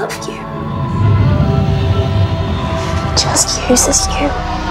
love you. Just use as you.